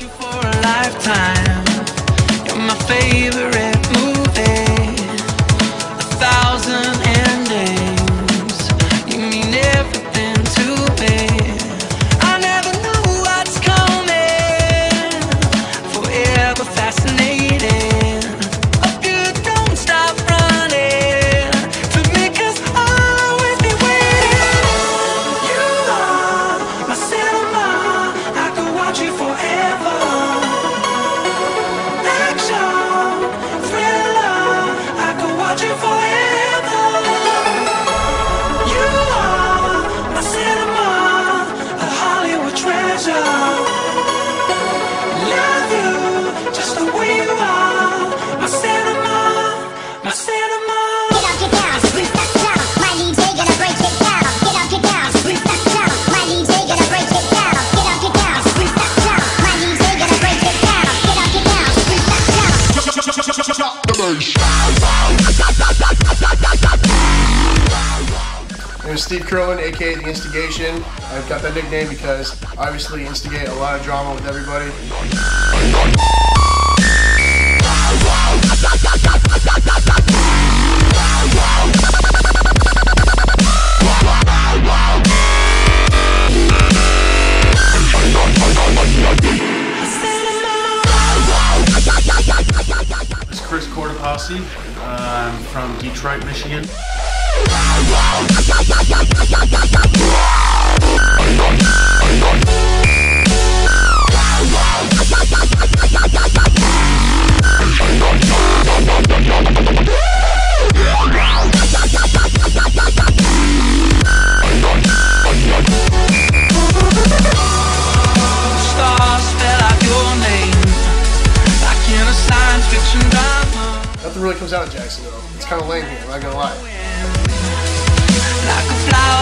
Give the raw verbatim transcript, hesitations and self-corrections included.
you for a lifetime. You're my favorite movie. A thousand endings. You mean everything to me. I never know what's coming. Forever fascinating. Hope you don't stop running to me, 'cause I'll always be waiting. You are my cinema. I could watch you forever. It was Steve Crowlin, aka the Instigation. I've got that nickname because obviously instigate a lot of drama with everybody. I'm um, from Detroit, Michigan. Nothing really comes out of Jacksonville. It's kind of lame here, I'm not gonna lie. Like a flower.